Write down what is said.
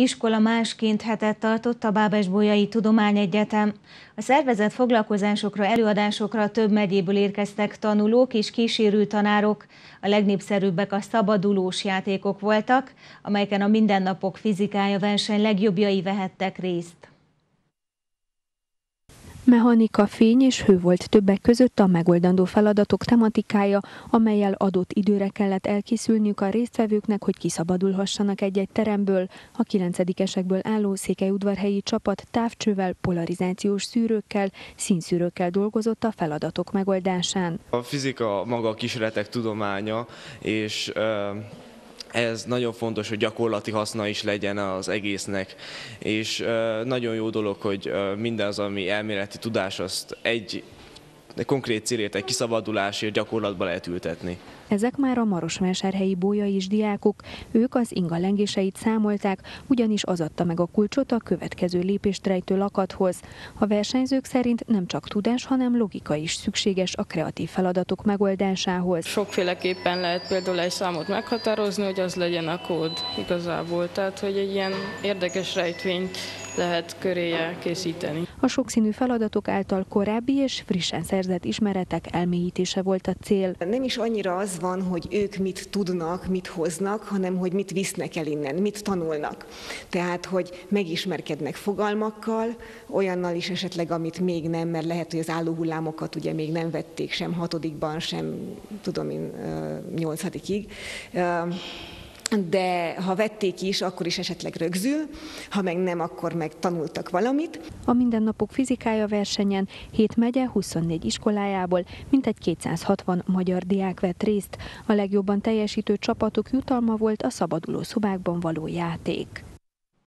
Iskola Másként hetet tartott a Babeş-Bolyai Tudományegyetem. A szervezett foglalkozásokra, előadásokra több megyéből érkeztek tanulók és kísérő tanárok. A legnépszerűbbek a szabadulós játékok voltak, amelyeken a Mindennapok Fizikája verseny legjobbjai vehettek részt. Mechanika, fény és hő volt többek között a megoldandó feladatok tematikája, amellyel adott időre kellett elkészülniük a résztvevőknek, hogy kiszabadulhassanak egy-egy teremből. A 9-esekből álló székelyudvarhelyi csapat távcsővel, polarizációs szűrőkkel, színszűrőkkel dolgozott a feladatok megoldásán. A fizika maga a kísérletek tudománya, és ez nagyon fontos, hogy gyakorlati haszna is legyen az egésznek, és nagyon jó dolog, hogy mindaz, ami elméleti tudás, azt egy konkrét célért, egy kiszabadulásért gyakorlatba lehet ültetni. Ezek már a marosvásárhelyi bolyai is diákok, ők az inga lengéseit számolták, ugyanis az adta meg a kulcsot a következő lépést rejtő lakathoz. A versenyzők szerint nem csak tudás, hanem logika is szükséges a kreatív feladatok megoldásához. Sokféleképpen lehet például egy számot meghatározni, hogy az legyen a kód igazából, tehát hogy egy ilyen érdekes rejtvényt lehet köréje készíteni. A sokszínű feladatok által korábbi és frissen szerzett ismeretek elmélyítése volt a cél. Nem is annyira az van, hogy ők mit tudnak, mit hoznak, hanem hogy mit visznek el innen, mit tanulnak. Tehát, hogy megismerkednek fogalmakkal, olyannal is esetleg, amit még nem, mert lehet, hogy az állóhullámokat ugye még nem vették sem 6-ban, sem tudom én 8-ig. De ha vették is, akkor is esetleg rögzül, ha meg nem, akkor meg tanultak valamit. A Mindennapok Fizikája versenyen 7 megye 24 iskolájából mintegy 260 magyar diák vett részt. A legjobban teljesítő csapatok jutalma volt a szabaduló szobákban való játék.